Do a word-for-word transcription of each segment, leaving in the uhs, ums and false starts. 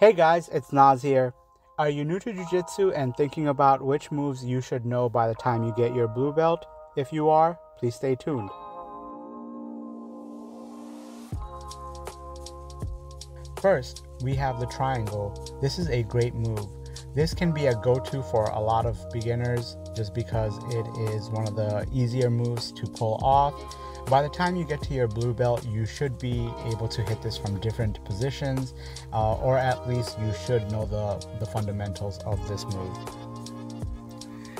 Hey guys, it's Naz here. Are you new to jiu-jitsu and thinking about which moves you should know by the time you get your blue belt? If you are, please stay tuned. First, we have the triangle. This is a great move. This can be a go-to for a lot of beginners just because it is one of the easier moves to pull off. By the time you get to your blue belt, you should be able to hit this from different positions, uh, or at least you should know the, the fundamentals of this move.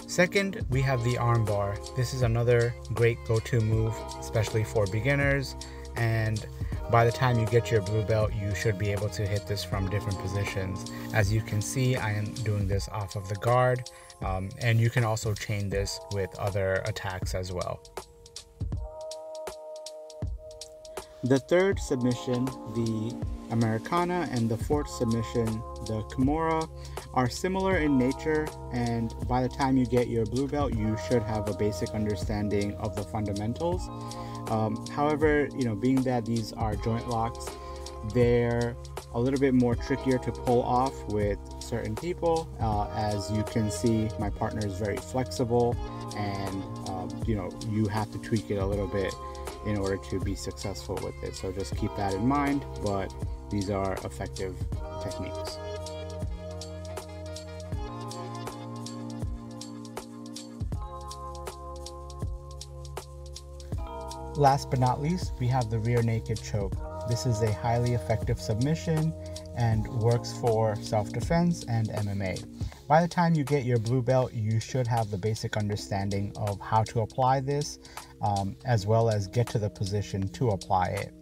Second, we have the armbar. This is another great go-to move, especially for beginners, and by the time you get your blue belt, you should be able to hit this from different positions. As you can see, I am doing this off of the guard, um, and you can also chain this with other attacks as well. The third submission, the Americana, and the fourth submission, the Kimura, are similar in nature, and by the time you get your blue belt, you should have a basic understanding of the fundamentals. Um, however, you know, being that these are joint locks, they're a little bit more trickier to pull off with certain people. Uh, as you can see, my partner is very flexible, and uh, you know, you have to tweak it a little bit in order to be successful with it. So just keep that in mind, but these are effective techniques. Last but not least, we have the rear naked choke. This is a highly effective submission and works for self-defense and M M A. By the time you get your blue belt, you should have the basic understanding of how to apply this, um, as well as get to the position to apply it.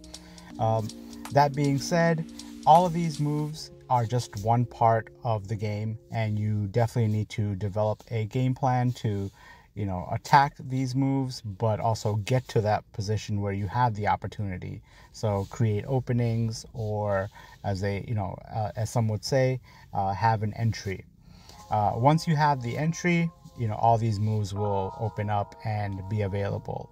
Um, that being said, all of these moves are just one part of the game, and you definitely need to develop a game plan to, you know, attack these moves, but also get to that position where you have the opportunity. So create openings, or as they, you know, uh, as some would say, uh, have an entry. Uh, once you have the entry, you know, all these moves will open up and be available.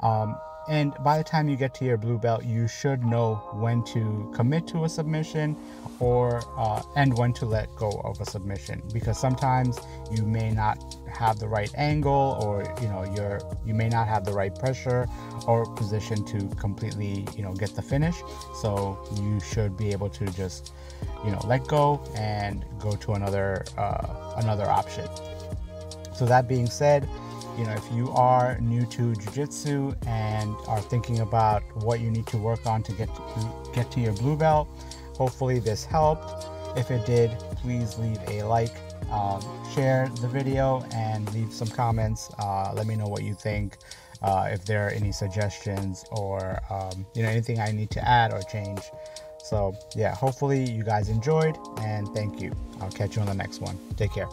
Um, and by the time you get to your blue belt, you should know when to commit to a submission, or uh, and when to let go of a submission, because sometimes you may not have the right angle, or you know, you're you may not have the right pressure or position to completely, you know, get the finish. So you should be able to just, you know, let go and go to another uh, another option. So that being said, you know, if you are new to jiu-jitsu and are thinking about what you need to work on to get to, get to your blue belt, hopefully this helped. If it did, please leave a like, um, share the video, and leave some comments. Uh, let me know what you think, uh, if there are any suggestions, or um, you know, anything I need to add or change. So yeah, hopefully you guys enjoyed, and thank you. I'll catch you on the next one. Take care.